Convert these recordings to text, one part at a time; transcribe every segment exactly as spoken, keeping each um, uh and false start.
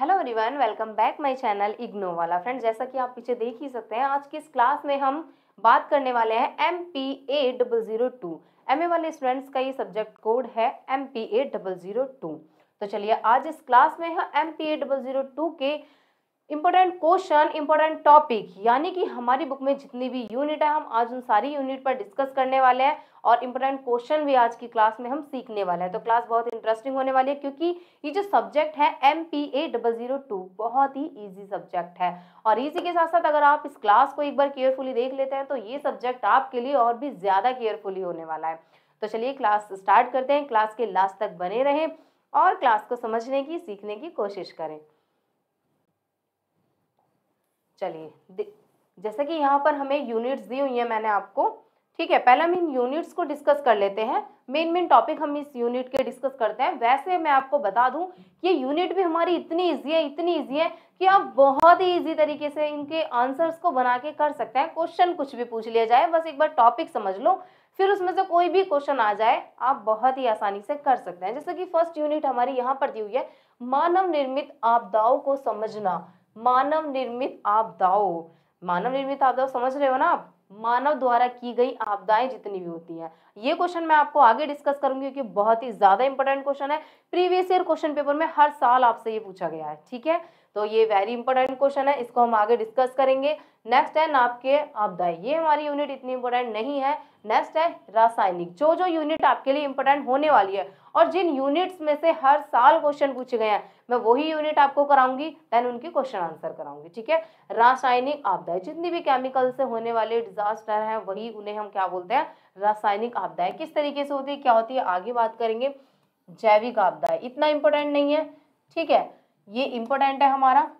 Hello everyone, welcome back my channel IGNOU वाला। Friends, जैसा कि आप पीछे देख ही सकते हैं, आज की इस क्लास में हम बात करने वाले हैं M P A zero zero two. MA वाले स्टूडेंट्स का ये सब्जेक्ट कोड है M P A zero zero two. तो चलिए आज इस क्लास में हम M P A zero zero two के इम्पोर्टेंट क्वेश्चन, इम्पोर्टेंट टॉपिक, यानी कि हमारी बुक में जितनी भी यूनिट है हम आज उन सारी यूनिट पर डिस्कस करने वाले हैं और इम्पोर्टेंट क्वेश्चन भी आज की क्लास में हम सीखने वाले हैं। तो क्लास बहुत इंटरेस्टिंग होने वाली है क्योंकि ये जो सब्जेक्ट है M P A zero zero two बहुत ही इजी सब्जेक्ट है और इजी के साथ साथ अगर आप इस क्लास को एक बार केयरफुली देख लेते हैं तो ये सब्जेक्ट आपके लिए और भी ज़्यादा केयरफुली होने वाला है। तो चलिए क्लास स्टार्ट करते हैं। क्लास के लास्ट तक बने रहें और क्लास को समझने की, सीखने की कोशिश करें। चलिए, जैसा कि यहाँ पर हमें यूनिट्स दी हुई है मैंने आपको, ठीक है। पहले हम इन यूनिट्स को डिस्कस कर लेते हैं। मेन मेन टॉपिक हम इस यूनिट के डिस्कस करते हैं। वैसे मैं आपको बता दूं कि ये यूनिट भी हमारी इतनी इजी है, इतनी इजी है कि आप बहुत ही इजी तरीके से इनके आंसर्स को बना के कर सकते हैं। क्वेश्चन कुछ भी पूछ लिया जाए, बस एक बार टॉपिक समझ लो, फिर उसमें से कोई भी क्वेश्चन आ जाए आप बहुत ही आसानी से कर सकते हैं। जैसे कि फर्स्ट यूनिट हमारी यहाँ पर दी हुई है, मानव निर्मित आपदाओं को समझना। मानव निर्मित आपदाओं, मानव निर्मित आपदाओं समझ रहे हो ना आप, मानव द्वारा की गई आपदाएं जितनी भी होती हैं। ये क्वेश्चन मैं आपको आगे डिस्कस करूंगी क्योंकि बहुत ही ज्यादा इंपॉर्टेंट क्वेश्चन है। प्रीवियस ईयर क्वेश्चन पेपर में हर साल आपसे ये पूछा गया है, ठीक है। तो ये वेरी इंपॉर्टेंट क्वेश्चन है, इसको हम आगे डिस्कस करेंगे। नेक्स्ट है नाभिक के आपदाएं। ये हमारी यूनिट इतनी इंपॉर्टेंट नहीं है। नेक्स्ट है रासायनिक। जो जो यूनिट आपके लिए इंपॉर्टेंट होने वाली है और जिन यूनिट्स में से हर साल क्वेश्चन पूछे गए हैं, मैं वही यूनिट आपको कराऊंगी, देन उनके क्वेश्चन आंसर कराऊंगी, ठीक है। रासायनिक आपदाएं, जितनी भी केमिकल से होने वाले डिजास्टर हैं वही, उन्हें हम क्या बोलते हैं, रासायनिक आपदाएं। किस तरीके से होती है, क्या होती है, आगे बात करेंगे। जैविक आपदाएं इतना इंपॉर्टेंट नहीं है, ठीक है, ये इम्पोर्टेंट है हमारा।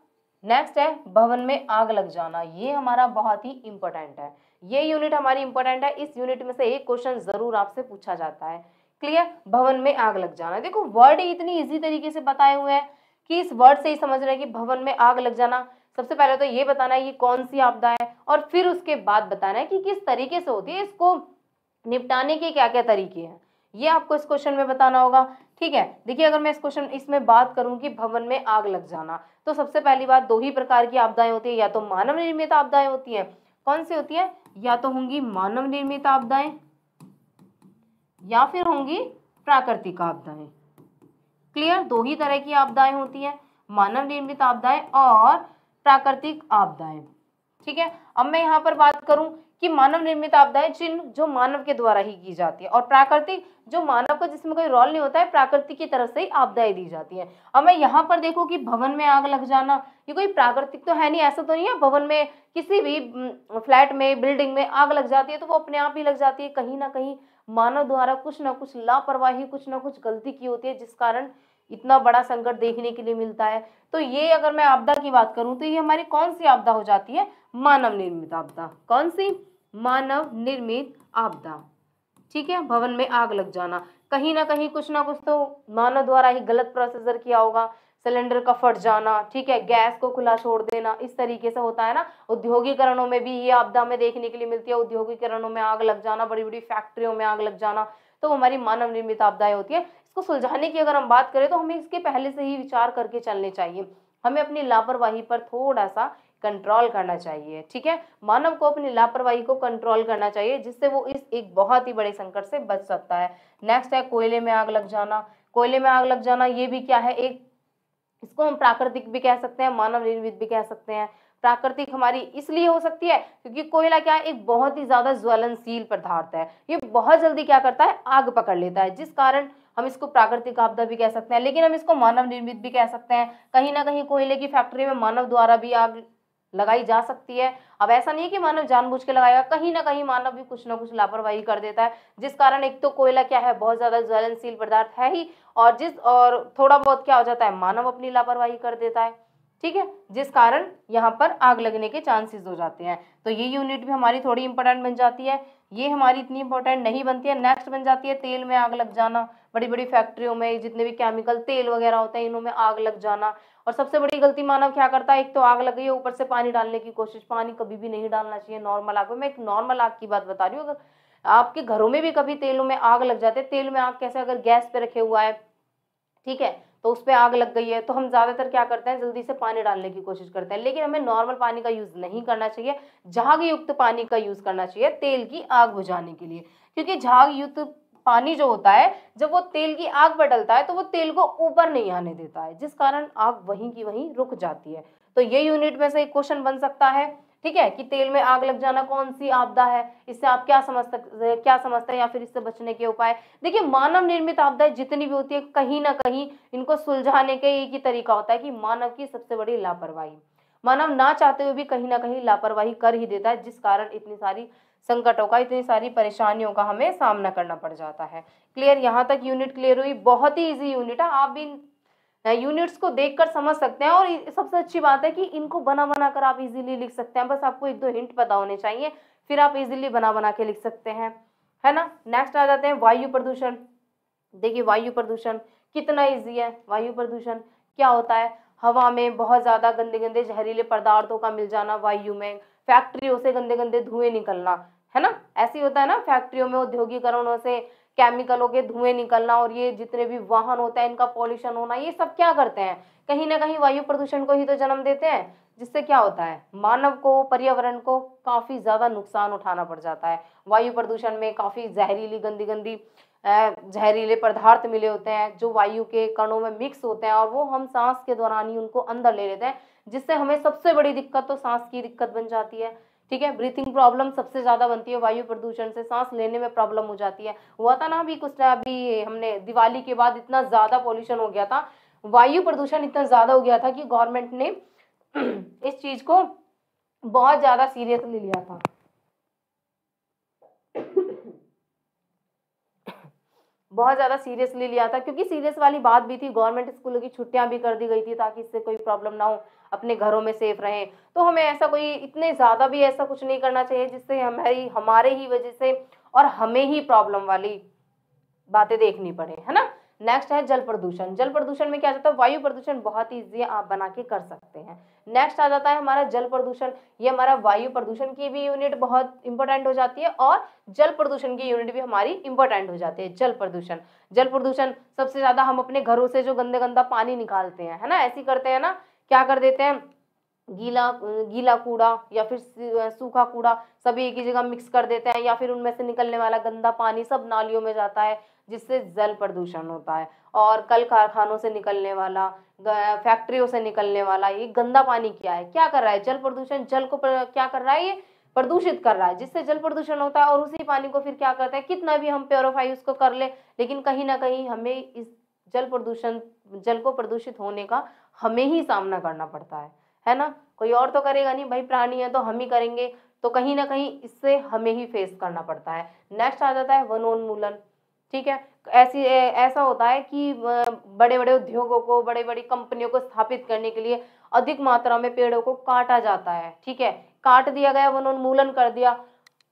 नेक्स्ट है भवन में आग लग जाना। ये हमारा बहुत ही इम्पोर्टेंट है, ये यूनिट हमारी इम्पोर्टेंट है। इस यूनिट में से एक क्वेश्चन जरूर आपसे पूछा जाता है, क्लियर। भवन में आग लग जाना, देखो वर्ड इतनी इजी तरीके से बताए हुए हैं कि इस वर्ड से ही समझ रहे हैं कि भवन में आग लग जाना। सबसे पहले तो ये बताना है ये कौन सी आपदा है और फिर उसके बाद बताना है कि किस तरीके से होती है, इसको निपटाने के क्या क्या तरीके हैं, ये आपको इस क्वेश्चन में बताना होगा, ठीक है। देखिए, अगर मैं इस क्वेश्चन इसमें बात करूं कि भवन में आग लग जाना, तो सबसे पहली बात दो ही प्रकार की आपदाएं होती है, या तो मानव निर्मित आपदाएं होती हैं। कौन सी होती है, या तो होंगी मानव निर्मित आपदाएं या फिर होंगी प्राकृतिक आपदाएं, क्लियर। दो ही तरह की आपदाएं होती हैं, मानव निर्मित आपदाएं और प्राकृतिक आपदाएं, ठीक है। अब मैं यहाँ पर बात करूं कि मानव निर्मित आपदाएं जिन जो मानव के द्वारा ही की जाती है और प्राकृतिक जो मानव का जिसमें कोई रोल नहीं होता है, प्राकृतिक की तरफ से ही आपदाएं दी जाती हैं। अब मैं यहाँ पर देखूं कि भवन में आग लग जाना ये कोई प्राकृतिक तो है नहीं, ऐसा तो नहीं है भवन में, किसी भी फ्लैट में, बिल्डिंग में आग लग जाती है तो वो अपने आप ही लग जाती है। कहीं ना कहीं मानव द्वारा कुछ ना कुछ लापरवाही, कुछ ना कुछ गलती की होती है जिस कारण इतना बड़ा संकट देखने के लिए मिलता है। तो ये अगर मैं आपदा की बात करूं तो ये हमारी कौन सी आपदा हो जाती है, मानव निर्मित आपदा। कौन सी, मानव निर्मित आपदा, ठीक है। भवन में आग लग जाना, कहीं ना कहीं कुछ ना कुछ तो मानव द्वारा ही गलत प्रोसीजर किया होगा। सिलेंडर का फट जाना, ठीक है, गैस को खुला छोड़ देना, इस तरीके से होता है ना। उद्योगीकरणों में भी ये आपदा में देखने के लिए मिलती है, उद्योगीकरणों में आग लग जाना, बड़ी बड़ी फैक्ट्रियों में आग लग जाना, तो वो हमारी मानव निर्मित आपदाएं होती है। इसको सुलझाने की अगर हम बात करें तो हमें इसके पहले से ही विचार करके चलने चाहिए, हमें अपनी लापरवाही पर थोड़ा सा कंट्रोल करना चाहिए, ठीक है। मानव को अपनी लापरवाही को कंट्रोल करना चाहिए जिससे वो इस एक बहुत ही बड़े संकट से बच सकता है। नेक्स्ट है कोयले में आग लग जाना। कोयले में आग लग जाना ये भी क्या है, एक इसको हम प्राकृतिक भी कह सकते हैं, मानव निर्मित भी कह सकते हैं। प्राकृतिक हमारी इसलिए हो सकती है क्योंकि कोयला क्या है, एक बहुत ही ज्यादा ज्वलनशील पदार्थ है, ये बहुत जल्दी क्या करता है, आग पकड़ लेता है, जिस कारण हम इसको प्राकृतिक आपदा भी कह सकते हैं। लेकिन हम इसको मानव निर्मित भी कह सकते हैं, कहीं ना कहीं कोयले की फैक्ट्री में मानव द्वारा भी आग लगाई जा सकती है। अब ऐसा नहीं है कि मानव जानबूझ के लगाएगा, कहीं ना कहीं मानव भी कुछ ना कुछ लापरवाही कर देता है जिस कारण एक तो कोयला क्या है, बहुत ज्यादा ज्वलनशील पदार्थ है ही, और जिस और थोड़ा बहुत क्या हो जाता है, मानव अपनी लापरवाही कर देता है, ठीक है, जिस कारण यहाँ पर आग लगने के चांसेस हो जाते हैं। तो ये यूनिट भी हमारी थोड़ी इंपॉर्टेंट बन जाती है, ये हमारी इतनी इंपॉर्टेंट नहीं बनती है। नेक्स्ट बन जाती है तेल में आग लग जाना। बड़ी बड़ी फैक्ट्रियों में जितने भी केमिकल तेल वगैरह होते हैं, इनमें आग लग जाना, और सबसे बड़ी गलती मानव क्या करता है, एक तो आग लग गई है, ऊपर से पानी डालने की कोशिश। पानी कभी भी नहीं डालना चाहिए नॉर्मल आग में। मैं एक नॉर्मल आग की बात बता रही हूँ, अगर आपके घरों में भी कभी तेलों में आग लग जाते है, तेल में आग कैसे, अगर गैस पे रखे हुआ है, ठीक है, तो उस पर आग लग गई है, तो हम ज़्यादातर क्या करते हैं, जल्दी से पानी डालने की कोशिश करते हैं। लेकिन हमें नॉर्मल पानी का यूज़ नहीं करना चाहिए, झाग युक्त पानी का यूज़ करना चाहिए तेल की आग बुझाने के लिए, क्योंकि झाग युक्त पानी जो होता है जब वो तेल की आग पर डलता है तो वो तेल को ऊपर नहीं आने देता है, जिस कारण आग वहीं की वहीं रुक जाती है। तो ये यूनिट में से एक क्वेश्चन बन सकता है, ठीक है, कि तेल में आग लग जाना कौन सी आपदा है, इससे आप क्या समझते क्या समझते हैं या फिर इससे बचने के उपाय। देखिए, मानव निर्मित आपदाएं जितनी भी होती है कहीं ना कहीं इनको सुलझाने का एक ही तरीका होता है कि मानव की सबसे बड़ी लापरवाही। मानव ना चाहते हुए भी कहीं ना कहीं लापरवाही कर ही देता है, जिस कारण इतनी सारी संकटों का, इतनी सारी परेशानियों का हमें सामना करना पड़ जाता है। क्लियर, यहाँ तक यूनिट क्लियर हुई? बहुत ही ईजी यूनिट है, आप भी यूनिट्स को देखकर समझ सकते हैं। और सबसे अच्छी बात है कि इनको बना बना कर आप इजीली लिख सकते हैं, बस आपको एक दो हिंट पता होने चाहिए, फिर आप इजीली बना बना के लिख सकते हैं, है ना। नेक्स्ट आ जाते हैं वायु प्रदूषण। देखिए, वायु प्रदूषण कितना ईजी है। वायु प्रदूषण क्या होता है, हवा में बहुत ज़्यादा गंदे गंदे जहरीले पदार्थों का मिल जाना, वायु में फैक्ट्रियों से गंदे गंदे धुएं निकलना, है ना, ऐसे ही होता है ना, फैक्ट्रियों में उद्योगीकरणों से केमिकलों के धुएं निकलना, और ये जितने भी वाहन होता है इनका पॉल्यूशन होना, ये सब क्या करते हैं, कहीं ना कहीं वायु प्रदूषण को ही तो जन्म देते हैं, जिससे क्या होता है, मानव को, पर्यावरण को काफ़ी ज़्यादा नुकसान उठाना पड़ जाता है। वायु प्रदूषण में काफ़ी जहरीली गंदी गंदी जहरीले पदार्थ मिले होते हैं जो वायु के कणों में मिक्स होते हैं, और वो हम सांस के दौरान ही उनको अंदर ले लेते हैं, जिससे हमें सबसे बड़ी दिक्कत तो सांस की दिक्कत बन जाती है, ठीक है। ब्रीथिंग प्रॉब्लम सबसे ज़्यादा बनती है वायु प्रदूषण से, सांस लेने में प्रॉब्लम हो जाती है। हुआ था ना अभी कुछ, अभी हमने दिवाली के बाद इतना ज़्यादा पॉल्यूशन हो गया था, वायु प्रदूषण इतना ज़्यादा हो गया था कि गवर्नमेंट ने इस चीज़ को बहुत ज़्यादा सीरियसली लिया था। बहुत ज़्यादा सीरियसली लिया था क्योंकि सीरियस वाली बात भी थी। गवर्नमेंट स्कूलों की छुट्टियां भी कर दी गई थी ताकि इससे कोई प्रॉब्लम ना हो, अपने घरों में सेफ रहें। तो हमें ऐसा कोई इतने ज़्यादा भी ऐसा कुछ नहीं करना चाहिए जिससे हमारी हमारे ही वजह से और हमें ही प्रॉब्लम वाली बातें देखनी पड़े, है ना। नेक्स्ट है जल प्रदूषण। जल प्रदूषण में क्या जाता है, वायु प्रदूषण बहुत ईजी है, आप बना के कर सकते हैं। नेक्स्ट आ जाता है हमारा जल प्रदूषण। ये हमारा वायु प्रदूषण की भी यूनिट बहुत इंपॉर्टेंट हो जाती है और जल प्रदूषण की यूनिट भी हमारी इंपॉर्टेंट हो जाती है। जल प्रदूषण जल प्रदूषण सबसे ज़्यादा हम अपने घरों से जो गंदे गंदा पानी निकालते हैं, है ना, ऐसी करते हैं ना, क्या कर देते हैं, गीला गीला कूड़ा या फिर सूखा कूड़ा सभी एक ही जगह मिक्स कर देते हैं, या फिर उनमें से निकलने वाला गंदा पानी सब नालियों में जाता है, जिससे जल प्रदूषण होता है। और कल कारखानों से निकलने वाला, फैक्ट्रियों से निकलने वाला ये गंदा पानी क्या है, क्या कर रहा है, जल प्रदूषण, जल को प्र, क्या कर रहा है, ये प्रदूषित कर रहा है, जिससे जल प्रदूषण होता है। और उसी पानी को फिर क्या करता है, कितना भी हम प्योरीफाई उसको कर ले, लेकिन कहीं ना कहीं हमें इस जल प्रदूषण जल को प्रदूषित होने का हमें ही सामना करना पड़ता है है ना। कोई और तो करेगा नहीं भाई, प्राणी है तो हम ही करेंगे, तो कहीं ना कहीं इससे हमें ही फेस करना पड़ता है। नेक्स्ट आ जाता है वनोन्मूलन, ठीक है। ऐसी ऐसा होता है कि बड़े बड़े उद्योगों को, बड़े बड़ी कंपनियों को स्थापित करने के लिए अधिक मात्रा में पेड़ों को काटा जाता है, ठीक है। काट दिया गया, वनोन्मूलन कर दिया,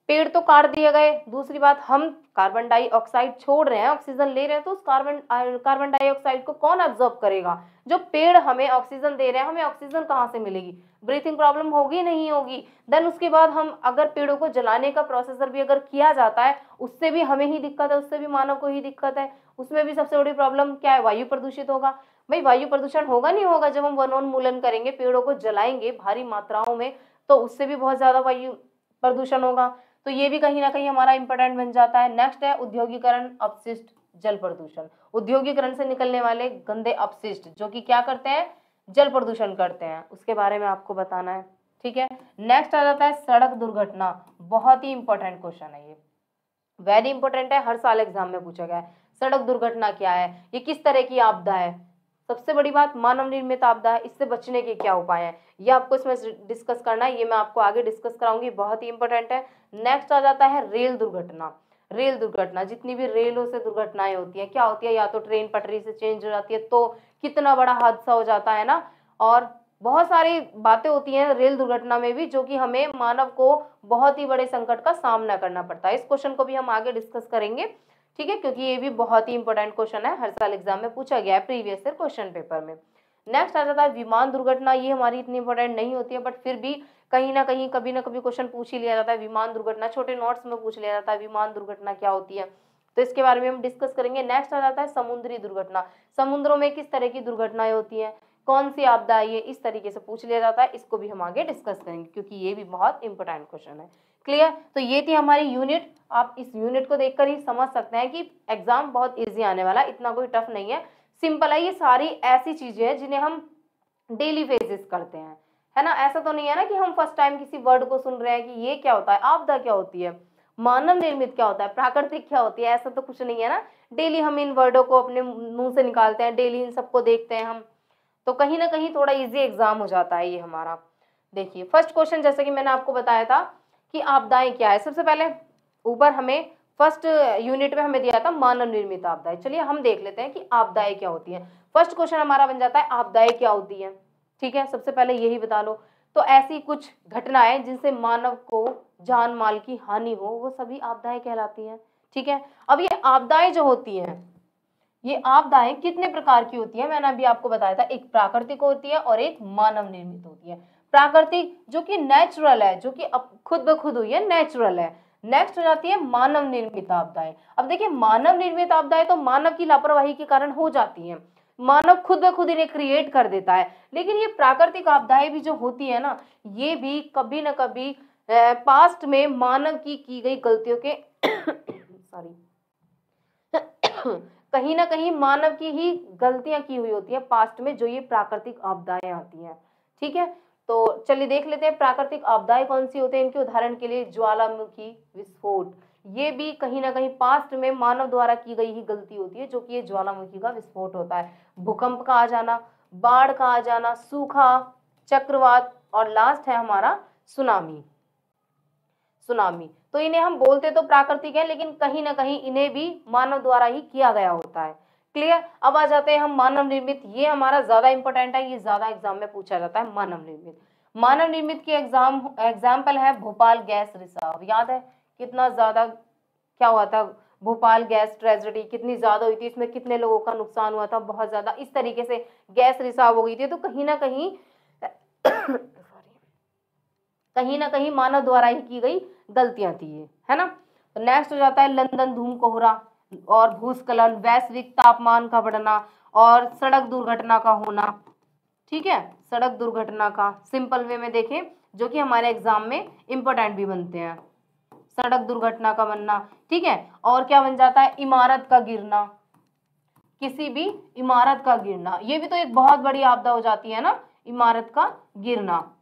पेड़ तो काट दिए गए, दूसरी बात हम कार्बन डाइऑक्साइड छोड़ रहे हैं, ऑक्सीजन ले रहे हैं, तो उस कार्बन कार्बन डाइऑक्साइड को कौन ऑब्जॉर्ब करेगा। जो पेड़ हमें ऑक्सीजन दे रहे हैं, हमें ऑक्सीजन कहाँ से मिलेगी, ब्रीथिंग प्रॉब्लम होगी नहीं होगी। देन उसके बाद हम अगर पेड़ों को जलाने का प्रोसेसर भी अगर किया जाता है, उससे भी हमें ही दिक्कत है, उससे भी मानव को ही दिक्कत है। उसमें भी सबसे बड़ी प्रॉब्लम क्या है, वायु प्रदूषित होगा। भाई वायु प्रदूषण होगा नहीं होगा, जब हम वनोन्मूलन करेंगे, पेड़ों को जलाएंगे भारी मात्राओं में, तो उससे भी बहुत ज़्यादा वायु प्रदूषण होगा। तो ये भी कहीं ना कहीं हमारा इंपॉर्टेंट बन जाता है। नेक्स्ट है उद्योगीकरण अपशिष्ट जल प्रदूषण। उद्योगीकरण से निकलने वाले गंदे अपशिष्ट जो कि क्या करते हैं, जल प्रदूषण करते हैं, उसके बारे में आपको बताना है, ठीक है। नेक्स्ट आ जाता है सड़क दुर्घटना। बहुत ही इंपॉर्टेंट क्वेश्चन है ये, वेरी इंपॉर्टेंट है, हर साल एग्जाम में पूछा गया है। सड़क दुर्घटना क्या है, ये किस तरह की आपदा है, सबसे बड़ी बात मानव निर्मित आपदा है, इससे बचने के क्या उपाय हैं, ये आपको इसमें डिस्कस करना है। ये मैं आपको आगे डिस्कस कराऊंगी, बहुत ही इंपॉर्टेंट है। नेक्स्ट आ जाता है रेल दुर्घटना। रेल दुर्घटना जितनी भी रेलों से दुर्घटनाएं होती हैं, क्या होती है, या तो ट्रेन पटरी से चेंज हो जाती है तो कितना बड़ा हादसा हो जाता है ना। और बहुत सारी बातें होती हैं रेल दुर्घटना में भी, जो कि हमें मानव को बहुत ही बड़े संकट का सामना करना पड़ता है। इस क्वेश्चन को भी हम आगे डिस्कस करेंगे, ठीक है, क्योंकि ये भी बहुत ही इंपॉर्टेंट क्वेश्चन है, हर साल एग्जाम में पूछा गया है प्रीवियस ईयर क्वेश्चन पेपर में। नेक्स्ट आ जाता है विमान दुर्घटना। ये हमारी इतनी इंपॉर्टेंट नहीं होती है, बट फिर भी कहीं ना कहीं कभी ना कभी क्वेश्चन पूछ ही लिया जाता है। विमान दुर्घटना छोटे नोट्स में पूछ लिया जाता है, विमान दुर्घटना क्या होती है, तो इसके बारे में हम डिस्कस करेंगे। नेक्स्ट आ जाता है समुद्री दुर्घटना। समुद्रों में किस तरह की दुर्घटनाएं होती हैं, कौन सी आपदा आई है, इस तरीके से पूछ लिया जाता है। इसको भी हम आगे डिस्कस करेंगे क्योंकि ये भी बहुत इंपॉर्टेंट क्वेश्चन है। क्लियर, तो ये थी हमारी यूनिट। आप इस यूनिट को देखकर ही समझ सकते हैं कि एग्जाम बहुत ईजी आने वाला, इतना कोई टफ नहीं है, सिंपल है। ये सारी ऐसी चीजें हैं जिन्हें हम डेली बेसिस करते हैं, है ना। ऐसा तो नहीं है ना कि हम फर्स्ट टाइम किसी वर्ड को सुन रहे हैं कि ये क्या होता है, आपदा क्या होती है, मानव निर्मित क्या होता है, प्राकृतिक क्या होती है, ऐसा तो कुछ नहीं है ना। डेली हम इन वर्डों को अपने मुंह से निकालते हैं, डेली इन सबको देखते हैं हम, तो कहीं ना कहीं थोड़ा इजी एग्जाम हो जाता है ये हमारा। देखिए फर्स्ट क्वेश्चन, जैसा कि मैंने आपको बताया था कि आपदाएं क्या है, सबसे पहले ऊपर हमें फर्स्ट यूनिट में हमें दिया था मानव निर्मित आपदाएं। चलिए हम देख लेते हैं कि आपदाएं क्या होती हैं। फर्स्ट क्वेश्चन हमारा बन जाता है आपदाएं क्या होती हैं, ठीक है। सबसे पहले यही बता लो, तो ऐसी कुछ घटनाएं जिनसे मानव को जान माल की हानि हो, वो सभी आपदाएं कहलाती हैं, ठीक है। अब ये आपदाएं जो होती हैं, ये आपदाएं कितने प्रकार की होती है, मैंने अभी आपको बताया था, एक प्राकृतिक होती है और एक मानव निर्मित होती है। प्राकृतिक जो कि नेचुरल है, जो कि खुद ब खुद हुई है, नेचुरल है। नेक्स्ट हो जाती है मानव निर्मित आपदाएं। अब देखिए मानव निर्मित आपदाएं तो मानव की लापरवाही के कारण हो जाती हैं, मानव खुद ब खुद इन्हें क्रिएट कर देता है। लेकिन ये प्राकृतिक आपदाएं भी जो होती है ना, ये भी कभी ना कभी पास्ट में मानव की की गई गलतियों के सॉरी कहीं ना कहीं मानव की ही गलतियां की हुई होती है पास्ट में, जो ये प्राकृतिक आपदाएं आती हैं, ठीक है। तो चलिए देख लेते हैं प्राकृतिक आपदाएं कौन सी होते हैं। इनके उदाहरण के लिए ज्वालामुखी विस्फोट, ये भी कहीं ना कहीं पास्ट में मानव द्वारा की गई ही गलती होती है, जो कि ये ज्वालामुखी का विस्फोट होता है। भूकंप का आ जाना, बाढ़ का आ जाना, सूखा, चक्रवात और लास्ट है हमारा सुनामी। सुनामी तो इन्हें हम बोलते तो प्राकृतिक है, लेकिन कहीं ना कहीं इन्हें भी मानव द्वारा ही किया गया होता है। क्लियर, अब आ जाते हैं हम मानव निर्मित। ये हमारा ज्यादा इंपॉर्टेंट है, ये ज्यादा एग्जाम में पूछा जाता है मानव निर्मित। मानव निर्मित की एग्जाम एग्जाम्पल है भोपाल गैस रिसाव। याद है कितना ज्यादा क्या हुआ था, भोपाल गैस ट्रेजेडी कितनी ज्यादा हुई थी, इसमें कितने लोगों का नुकसान हुआ था, बहुत ज्यादा। इस तरीके से गैस रिसाव हो गई थी, तो कहीं ना कहीं कहीं ना कहीं मानव द्वारा ही की गई गलतियां थी ये, है ना। तो नेक्स्ट हो जाता है लंदन धूम कोहरा और भूस्खलन, वैश्विक तापमान का बढ़ना और सड़क दुर्घटना का होना, ठीक है। सड़क दुर्घटना का सिंपल वे में देखें, जो कि हमारे एग्जाम में इंपॉर्टेंट भी बनते हैं, सड़क दुर्घटना का बनना, ठीक है। और क्या बन जाता है, इमारत का गिरना, किसी भी इमारत का गिरना, ये भी तो एक बहुत बड़ी आपदा हो जाती है ना, इमारत का गिरना।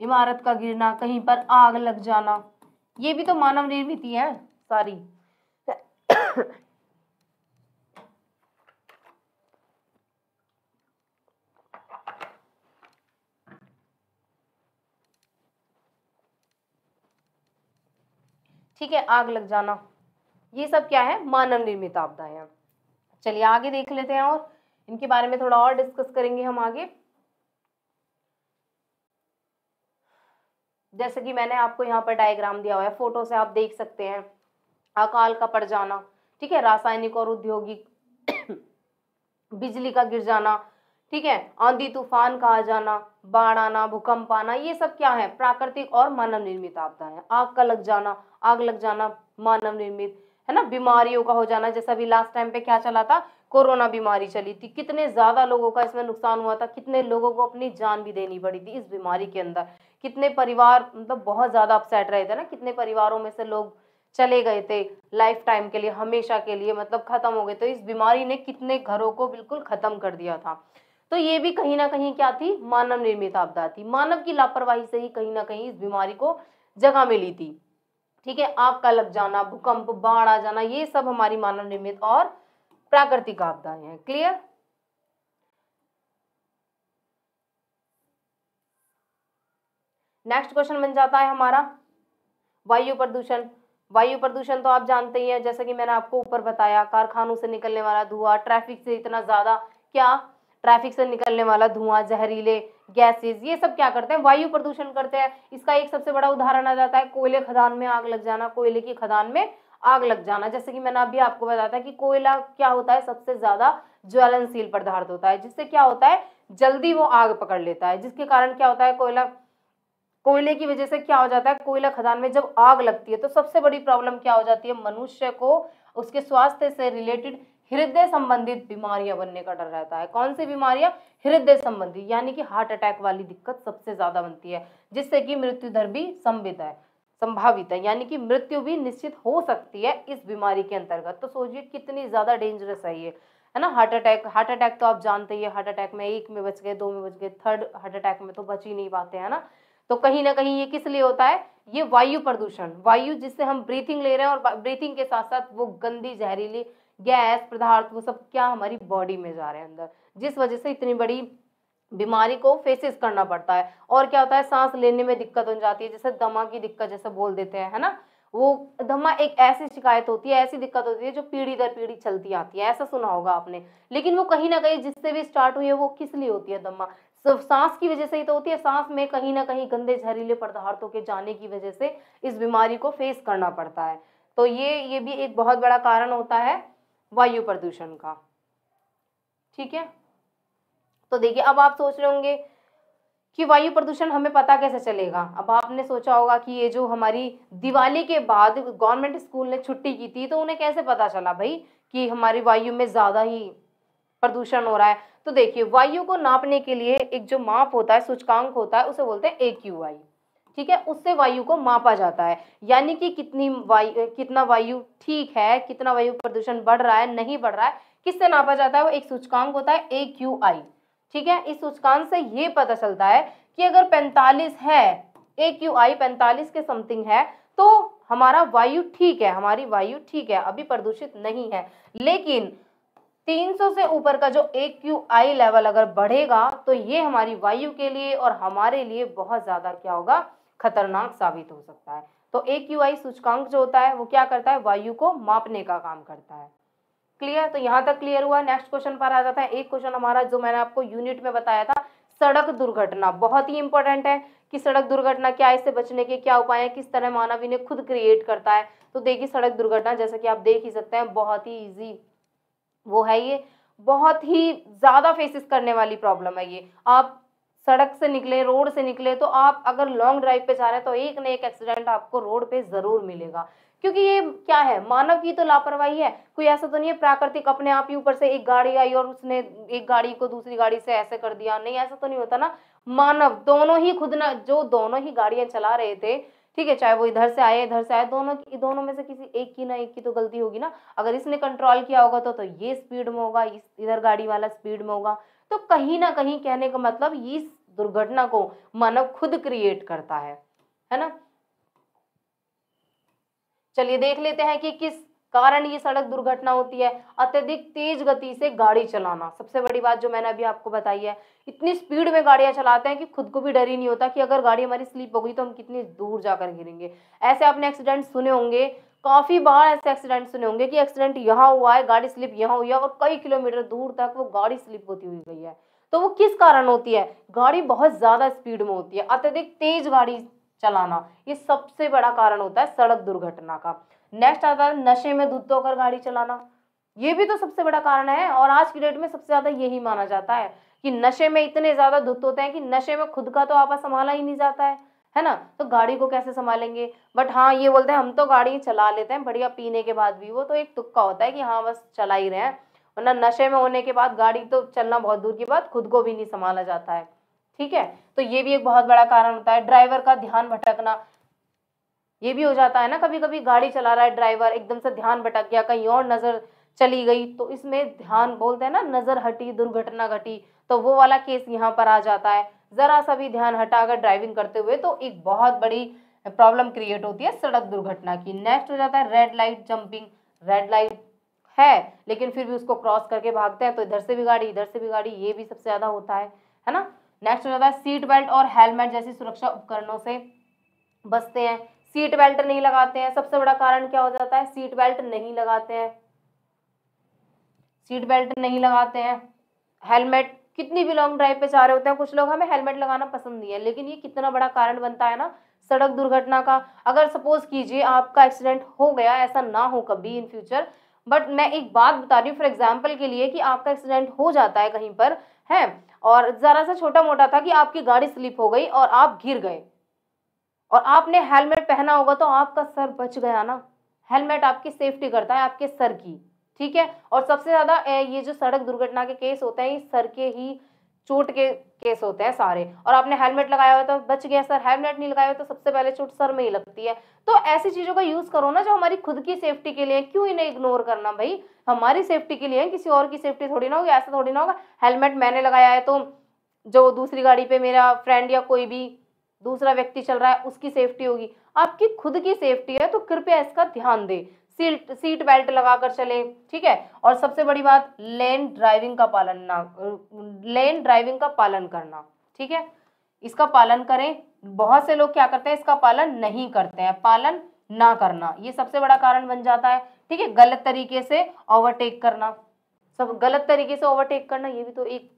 इमारत का गिरना, कहीं पर आग लग जाना, ये भी तो मानव निर्मित ही है सारी। ठीक है, आग लग जाना, ये सब क्या है, मानव निर्मित आपदाएं हैं। चलिए आगे देख लेते हैं और इनके बारे में थोड़ा और डिस्कस करेंगे हम आगे। जैसे कि मैंने आपको यहाँ पर डायग्राम दिया हुआ है, फोटो से आप देख सकते हैं। अकाल का पड़ जाना, ठीक है, रासायनिक और औद्योगिक बिजली का गिर जाना, ठीक है, आंधी तूफान का आ जाना, बाढ़ आना, भूकंप आना, ये सब क्या है, प्राकृतिक और मानव निर्मित आपदा है। आग का लग जाना, आग लग जाना मानव निर्मित है ना। बीमारियों का हो जाना, जैसा भी लास्ट टाइम पे क्या चला था, कोरोना बीमारी चली थी, कितने ज्यादा लोगों का इसमें नुकसान हुआ था, कितने लोगों को अपनी जान भी देनी पड़ी थी इस बीमारी के अंदर, कितने परिवार मतलब बहुत ज्यादा अपसेट रहे थे ना, कितने परिवारों में से लोग चले गए थे लाइफ टाइम के लिए, हमेशा के लिए, मतलब खत्म हो गए। तो इस बीमारी ने कितने घरों को बिल्कुल खत्म कर दिया था। तो ये भी कहीं ना कहीं क्या थी, मानव निर्मित आपदा थी। मानव की लापरवाही से ही कहीं ना कहीं इस बीमारी को जगह मिली थी, ठीक है। आग का लग जाना, भूकंप, बाढ़ आ जाना, ये सब हमारी मानव निर्मित और प्राकृतिक आपदाएं हैं। क्लियर, नेक्स्ट क्वेश्चन बन जाता है हमारा वायु प्रदूषण। वायु प्रदूषण तो आप जानते ही हैं, जैसे कि मैंने आपको ऊपर बताया, कारखानों से निकलने वाला धुआं, ट्रैफिक से इतना ज्यादा क्या ट्रैफिक से निकलने वाला धुआं, जहरीले गैसेस, ये सब क्या करते हैं, वायु प्रदूषण करते हैं। इसका एक सबसे बड़ा उदाहरण आ जाता है कोयले खदान में आग लग जाना, कोयले की खदान में आग लग जाना। जैसे कि मैंने अभी आपको बताया था कि कोयला क्या होता है, सबसे ज्यादा ज्वलनशील पदार्थ होता है, जिससे क्या होता है, जल्दी वो आग पकड़ लेता है, जिसके कारण क्या होता है, कोयला कोयले की वजह से क्या हो जाता है, कोयला खदान में जब आग लगती है तो सबसे बड़ी प्रॉब्लम क्या हो जाती है, मनुष्य को उसके स्वास्थ्य से रिलेटेड हृदय संबंधित बीमारियां बनने का डर रहता है। कौन सी बीमारियां, हृदय संबंधी, यानी कि हार्ट अटैक वाली दिक्कत सबसे ज्यादा बनती है, जिससे कि मृत्यु दर भी संभावित है संभावित है यानी कि मृत्यु भी निश्चित हो सकती है इस बीमारी के अंतर्गत। तो सोचिए कितनी ज्यादा डेंजरस है ये, है ना। हार्ट अटैक हार्ट अटैक तो आप जानते ही, हार्ट अटैक में एक में बच गए, दो में बच गए, थर्ड हार्ट अटैक में तो बच ही नहीं पाते, है ना। तो कहीं ना कहीं ये किस लिए होता है, ये वायु प्रदूषण, वायु जिससे हम ब्रीथिंग ले रहे हैं, और ब्रीथिंग के साथ साथ वो गंदी जहरीली गैस पदार्थ वो सब क्या हमारी बॉडी में जा रहे हैं अंदर, जिस वजह से इतनी बड़ी बीमारी को फेसेस करना पड़ता है। और क्या होता है, सांस लेने में दिक्कत हो जाती है, जैसे दमा की दिक्कत जैसे बोल देते हैं, है ना। वो दमा एक ऐसी शिकायत होती है, ऐसी दिक्कत होती है जो पीढ़ी दर पीढ़ी चलती आती है, ऐसा सुना होगा आपने। लेकिन वो कहीं ना कहीं जिससे भी स्टार्ट हुई है वो किस लिए होती है, दमा सिर्फ सांस की वजह से ही तो होती है। सांस में कहीं ना कहीं गंदे जहरीले पदार्थों के जाने की वजह से इस बीमारी को फेस करना पड़ता है। तो ये ये भी एक बहुत बड़ा कारण होता है वायु प्रदूषण का, ठीक है। तो देखिए, अब आप सोच रहे होंगे कि वायु प्रदूषण हमें पता कैसे चलेगा। अब आपने सोचा होगा कि ये जो हमारी दिवाली के बाद गवर्नमेंट स्कूल ने छुट्टी की थी, तो उन्हें कैसे पता चला भाई कि हमारी वायु में ज़्यादा ही प्रदूषण हो रहा है। तो देखिए, वायु को नापने के लिए एक जो माप होता है, सूचकांक होता है, उसे बोलते हैं ए क्यू आई, ठीक है। उससे वायु को मापा जाता है, यानी कि कितनी वायु कितना वायु ठीक है, कितना वायु प्रदूषण बढ़ रहा है, नहीं बढ़ रहा है, किससे नापा जाता है। वो एक सूचकांक होता है ए क्यू आई, ठीक है। इस सूचकांक से ये पता चलता है कि अगर पैंतालीस है, ए क्यू आई पैंतालीस के समथिंग है, तो हमारा वायु ठीक है, हमारी वायु ठीक है, अभी प्रदूषित नहीं है। लेकिन तीन सौ से ऊपर का जो ए क्यू आई लेवल अगर बढ़ेगा, तो ये हमारी वायु के लिए और हमारे लिए बहुत ज़्यादा क्या होगा, खतरनाक साबित हो सकता है। तो ए क्यू आई सूचकांक जो होता है वो क्या करता है, वायु को मापने का काम करता है। क्लियर, तो यहाँ तक क्लियर हुआ। नेक्स्ट क्वेश्चन पर आ जाता है, एक क्वेश्चन हमारा जो मैंने आपको यूनिट में बताया था, सड़क दुर्घटना, बहुत ही इंपॉर्टेंट है कि सड़क दुर्घटना क्या है, इससे बचने के क्या उपाय हैं, किस तरह मानव इन्हें खुद क्रिएट करता है। तो देखिए, सड़क दुर्घटना जैसा कि आप देख ही सकते हैं बहुत ही ईजी वो है, ये बहुत ही ज़्यादा फेसेस करने वाली प्रॉब्लम है ये। आप सड़क से निकले, रोड से निकले, तो आप अगर लॉन्ग ड्राइव पे जा रहे हैं तो एक न एक एक्सीडेंट आपको रोड पे ज़रूर मिलेगा, क्योंकि ये क्या है, मानव की तो लापरवाही है। कोई ऐसा तो नहीं है प्राकृतिक अपने आप ही ऊपर से एक गाड़ी आई और उसने एक गाड़ी को दूसरी गाड़ी से ऐसे कर दिया, नहीं, ऐसा तो नहीं होता ना। मानव दोनों ही खुद ना, जो दोनों ही गाड़ियाँ चला रहे थे, ठीक है, चाहे वो इधर से आए इधर से आए, दोनों की दोनों में से किसी एक की ना एक की तो गलती होगी ना। अगर इसने कंट्रोल किया होगा तो तो ये स्पीड में होगा, इस इधर गाड़ी वाला स्पीड में होगा। तो कहीं ना कहीं कहने का मतलब इस दुर्घटना को मानव खुद क्रिएट करता है, है ना। चलिए देख लेते हैं कि किस कारण ये सड़क दुर्घटना होती है। अत्यधिक तेज गति से गाड़ी चलाना, सबसे बड़ी बात जो मैंने अभी आपको बताई है, इतनी स्पीड में गाड़ियां चलाते हैं कि खुद को भी डर ही नहीं होता कि अगर गाड़ी हमारी स्लिप हो गई तो हम कितनी दूर जाकर गिरेंगे। ऐसे आपने एक्सीडेंट सुने होंगे, काफ़ी बार ऐसे एक्सीडेंट सुने होंगे कि एक्सीडेंट यहाँ हुआ है, गाड़ी स्लिप यहाँ हुई है और कई किलोमीटर दूर तक वो गाड़ी स्लिप होती हुई गई है। तो वो किस कारण होती है, गाड़ी बहुत ज़्यादा स्पीड में होती है, अत्यधिक तेज गाड़ी चलाना, ये सबसे बड़ा कारण होता है सड़क दुर्घटना का। नेक्स्ट आता है नशे में धुत होकर गाड़ी चलाना, ये भी तो सबसे बड़ा कारण है, और आज की डेट में सबसे ज़्यादा यही माना जाता है कि नशे में इतने ज़्यादा धुत होते हैं कि नशे में खुद का तो आपा संभाला ही नहीं जाता है, है ना, तो गाड़ी को कैसे संभालेंगे। बट हाँ, ये बोलते हैं हम तो गाड़ी चला लेते हैं बढ़िया पीने के बाद भी, वो तो एक तुक्का होता है कि हाँ बस चला ही रहे हैं, वरना नशे में होने के बाद गाड़ी तो चलना बहुत दूर की बात, खुद को भी नहीं संभाला जाता है, ठीक है। तो ये भी एक बहुत बड़ा कारण होता है। ड्राइवर का ध्यान भटकना, ये भी हो जाता है ना, कभी कभी गाड़ी चला रहा है ड्राइवर, एकदम से ध्यान भटक गया, कहीं और नज़र चली गई, तो इसमें ध्यान बोलते हैं ना, नज़र हटी दुर्घटना घटी, तो वो वाला केस यहाँ पर आ जाता है। ज़रा सा भी ध्यान हटा अगर ड्राइविंग करते हुए तो एक बहुत बड़ी प्रॉब्लम क्रिएट होती है सड़क दुर्घटना की। नेक्स्ट हो जाता है red light jumping, red light है लेकिन फिर भी उसको क्रॉस करके भागते हैं, तो इधर से भी गाड़ी इधर से भी गाड़ी, ये भी सबसे ज़्यादा होता है, है ना। नेक्स्ट हो जाता है सीट बेल्ट और हेलमेट जैसी सुरक्षा उपकरणों से बचते हैं, सीट बेल्ट नहीं लगाते हैं, सबसे बड़ा कारण क्या हो जाता है, सीट बेल्ट नहीं लगाते हैं, सीट बेल्ट नहीं लगाते हैं। हेलमेट, कितनी भी लॉन्ग ड्राइव पे जा रहे होते हैं, कुछ लोग हमें हेलमेट लगाना पसंद नहीं है, लेकिन ये कितना बड़ा कारण बनता है ना सड़क दुर्घटना का। अगर सपोज कीजिए आपका एक्सीडेंट हो गया, ऐसा ना हो कभी इन फ्यूचर, बट मैं एक बात बता रही हूँ फॉर एग्जाम्पल के लिए, कि आपका एक्सीडेंट हो जाता है कहीं पर है, और ज़रा सा छोटा मोटा था कि आपकी गाड़ी स्लिप हो गई और आप गिर गए, और आपने हेलमेट पहना होगा तो आपका सर बच गया ना। हेलमेट आपकी सेफ्टी करता है, आपके सर की, ठीक है। और सबसे ज्यादा ये जो सड़क दुर्घटना के केस होते हैं ये सर के ही चोट के केस होते हैं सारे। और आपने हेलमेट लगाया हुआ तो बच गया सर, हेलमेट नहीं लगाया तो सबसे पहले चोट सर में ही लगती है। तो ऐसी चीजों का यूज करो ना जो हमारी खुद की सेफ्टी के लिए, क्यों इन्हें इग्नोर करना भाई, हमारी सेफ्टी के लिए, किसी और की सेफ्टी थोड़ी ना होगी। ऐसा थोड़ी ना होगा हेलमेट मैंने लगाया है तो जो दूसरी गाड़ी पे मेरा फ्रेंड या कोई भी दूसरा व्यक्ति चल रहा है उसकी सेफ्टी होगी, आपकी खुद की सेफ्टी है। तो कृपया इसका ध्यान दें, सीट सीट बेल्ट लगाकर चले, ठीक है। और सबसे बड़ी बात लेन ड्राइविंग का पालन ना लेन ड्राइविंग का पालन करना, ठीक है, इसका पालन करें। बहुत से लोग क्या करते हैं, इसका पालन नहीं करते हैं, पालन ना करना ये सबसे बड़ा कारण बन जाता है, ठीक है। गलत तरीके से ओवरटेक करना, सब गलत तरीके से ओवरटेक करना ये भी तो एक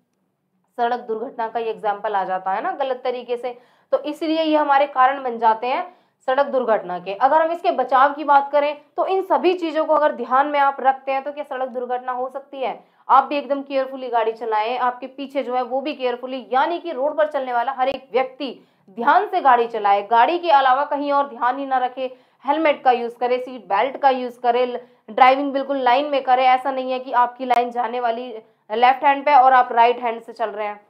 सड़क दुर्घटना का ये एग्जाम्पल आ जाता है ना, गलत तरीके से। तो इसलिए ये हमारे कारण बन जाते हैं सड़क दुर्घटना के। अगर हम इसके बचाव की बात करें तो इन सभी चीजों को अगर ध्यान में आप रखते हैं तो क्या सड़क दुर्घटना हो सकती है। आप भी एकदम केयरफुली गाड़ी चलाएं, आपके पीछे जो है वो भी केयरफुली, यानी कि रोड पर चलने वाला हर एक व्यक्ति ध्यान से गाड़ी चलाए, गाड़ी के अलावा कहीं और ध्यान ही ना रखे। हेलमेट का यूज करे, सीट बेल्ट का यूज करे, ड्राइविंग बिल्कुल लाइन में करे। ऐसा नहीं है कि आपकी लाइन जाने वाली लेफ्ट हैंड पे और आप राइट हैंड से चल रहे हैं,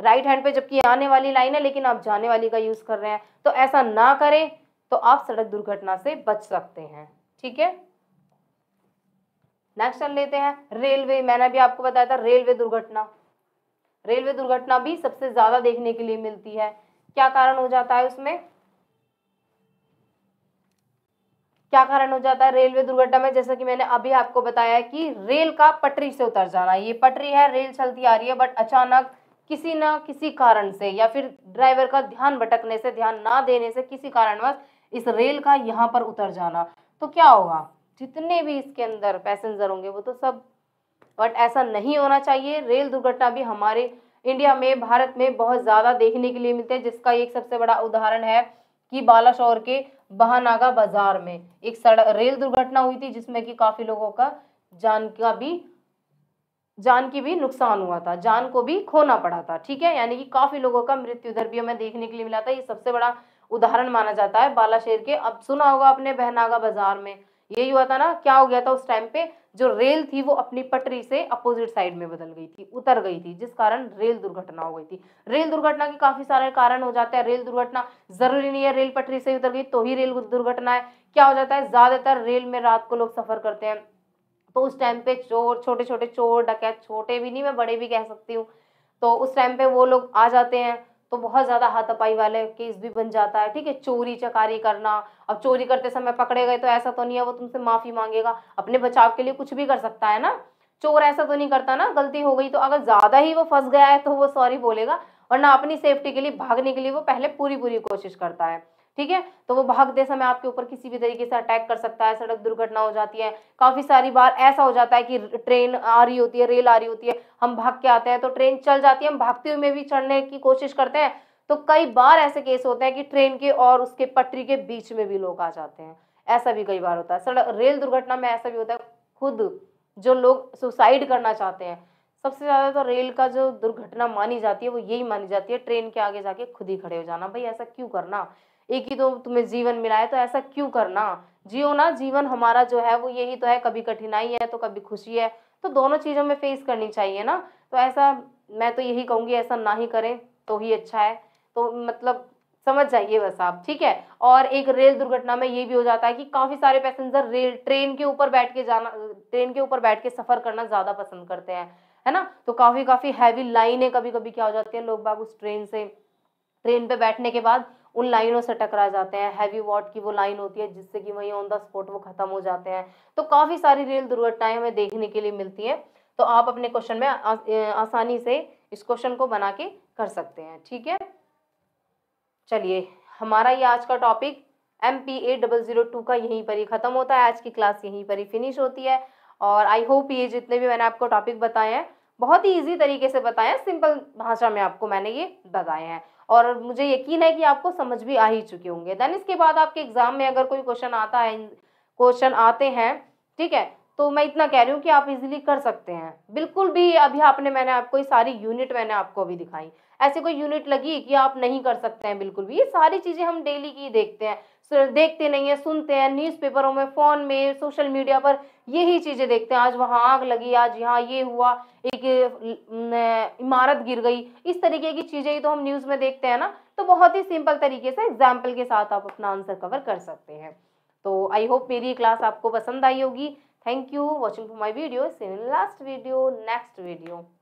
राइट हैंड पे जबकि आने वाली लाइन है लेकिन आप जाने वाली का यूज कर रहे हैं, तो ऐसा ना करें तो आप सड़क दुर्घटना से बच सकते हैं, ठीक है। नेक्स्ट चल लेते हैं रेलवे। मैंने भी आपको बताया था रेलवे दुर्घटना, रेलवे दुर्घटना भी सबसे ज्यादा देखने के लिए मिलती है। क्या कारण हो जाता है उसमें, क्या कारण हो जाता है रेलवे दुर्घटना में, जैसा कि मैंने अभी आपको बताया कि रेल का पटरी से उतर जाना। ये पटरी है, रेल चलती आ रही है, बट अचानक किसी ना किसी कारण से या फिर ड्राइवर का ध्यान भटकने से, ध्यान ना देने से, किसी कारणवश इस रेल का यहाँ पर उतर जाना। तो क्या होगा, जितने भी इसके अंदर पैसेंजर होंगे वो तो सब, बट ऐसा नहीं होना चाहिए। रेल दुर्घटना भी हमारे इंडिया में, भारत में बहुत ज़्यादा देखने के लिए मिलते हैं, जिसका एक सबसे बड़ा उदाहरण है कि बालासोर के बहानागा बाजार में एक सड़क रेल दुर्घटना हुई थी जिसमें कि काफी लोगों का जान का भी जान की भी नुकसान हुआ था, जान को भी खोना पड़ा था, ठीक है। यानी कि काफी लोगों का मृत्यु दर भी हमें देखने के लिए मिला था। ये सबसे बड़ा उदाहरण माना जाता है बालासोर के। अब सुना होगा आपने बहनागा बाजार में यही हुआ था ना, क्या हो गया था उस टाइम पे, जो रेल थी वो अपनी पटरी से अपोजिट साइड में बदल गई थी, उतर गई थी, जिस कारण रेल दुर्घटना हो गई थी। रेल दुर्घटना के काफी सारे कारण हो जाते हैं। रेल दुर्घटना जरूरी नहीं है रेल पटरी से उतर गई तो ही रेल दुर्घटना है। क्या हो जाता है, ज्यादातर रेल में रात को लोग सफर करते हैं तो उस टाइम पे चोर, छोटे छोटे चोर डकैत, छोटे भी नहीं मैं बड़े भी कह सकती हूँ, तो उस टाइम पे वो लोग आ जाते हैं तो बहुत ज़्यादा हाथापाई वाले केस भी बन जाता है, ठीक है। चोरी चकारी करना, अब चोरी करते समय पकड़े गए तो ऐसा तो नहीं है वो तुमसे माफ़ी मांगेगा, अपने बचाव के लिए कुछ भी कर सकता है ना चोर, ऐसा तो नहीं करता ना, गलती हो गई तो अगर ज़्यादा ही वो फंस गया है तो वो सॉरी बोलेगा, वरना अपनी सेफ्टी के लिए, भागने के लिए वो पहले पूरी पूरी कोशिश करता है, ठीक है। तो वो भागते समय आपके ऊपर किसी भी तरीके से अटैक कर सकता है, सड़क दुर्घटना हो जाती है। काफ़ी सारी बार ऐसा हो जाता है कि ट्रेन आ रही होती है, रेल आ रही होती है, हम भाग के आते हैं तो ट्रेन चल जाती है, हम भागते हुए भी चढ़ने की कोशिश करते हैं तो कई बार ऐसे केस होते हैं कि ट्रेन के और उसके पटरी के बीच में भी लोग आ जाते हैं, ऐसा भी कई बार होता है। सड़क रेल दुर्घटना में ऐसा भी होता है, खुद जो लोग सुसाइड करना चाहते हैं सबसे ज़्यादा तो रेल का जो दुर्घटना मानी जाती है वो यही मानी जाती है, ट्रेन के आगे जाके खुद ही खड़े हो जाना। भाई ऐसा क्यों करना, एक ही तो तुम्हें जीवन मिला है तो ऐसा क्यों करना, जियो ना जीवन हमारा जो है वो यही तो है, कभी कठिनाई है तो कभी खुशी है, तो दोनों चीज़ों में फेस करनी चाहिए ना। तो ऐसा मैं तो यही कहूँगी, ऐसा ना ही करें तो ही अच्छा है, तो मतलब समझ जाइए बस आप, ठीक है। और एक रेल दुर्घटना में ये भी हो जाता है कि काफ़ी सारे पैसेंजर रेल ट्रेन के ऊपर बैठ के जाना ट्रेन के ऊपर बैठ के सफ़र करना ज़्यादा पसंद करते हैं, है ना। तो काफ़ी काफ़ी हैवी लाइनें कभी कभी क्या हो जाती है, लोग बाग उस ट्रेन से ट्रेन पर बैठने के बाद उन लाइनों से टकरा जाते हैं, हैवी वाट की वो लाइन होती है जिससे कि वहीं ऑन द स्पॉट वो खत्म हो जाते हैं। तो काफ़ी सारी रेल दुर्घटनाएं हमें देखने के लिए मिलती हैं। तो आप अपने क्वेश्चन में आ, आसानी से इस क्वेश्चन को बना के कर सकते हैं, ठीक है। चलिए हमारा ये आज का topic M P A double zero two का यहीं पर ही ख़त्म होता है, आज की क्लास यहीं पर ही फिनिश होती है। और आई होप ये जितने भी मैंने आपको टॉपिक बताए हैं बहुत ही ईजी तरीके से बताए हैं, सिंपल भाषा में आपको मैंने ये बताए हैं और मुझे यकीन है कि आपको समझ भी आ ही चुके होंगे। देन इसके बाद आपके एग्जाम में अगर कोई क्वेश्चन आता है, क्वेश्चन आते हैं, ठीक है, तो मैं इतना कह रही हूँ कि आप इजीली कर सकते हैं। बिल्कुल भी अभी आपने मैंने आपको ये सारी यूनिट मैंने आपको अभी दिखाई, ऐसे कोई यूनिट लगी कि आप नहीं कर सकते हैं बिल्कुल भी। ये सारी चीज़ें हम डेली की देखते हैं, देखते नहीं है, सुनते हैं, न्यूज़पेपरों में, फ़ोन में, सोशल मीडिया पर यही चीज़ें देखते हैं। आज वहाँ आग लगी, आज यहाँ ये हुआ, एक इमारत गिर गई, इस तरीके की चीज़ें ही तो हम न्यूज़ में देखते हैं ना। तो बहुत ही सिंपल तरीके से एग्जाम्पल के साथ आप अपना आंसर कवर कर सकते हैं। तो आई होप मेरी क्लास आपको पसंद आई होगी। Thank you watching for my video. See you in last video, next video.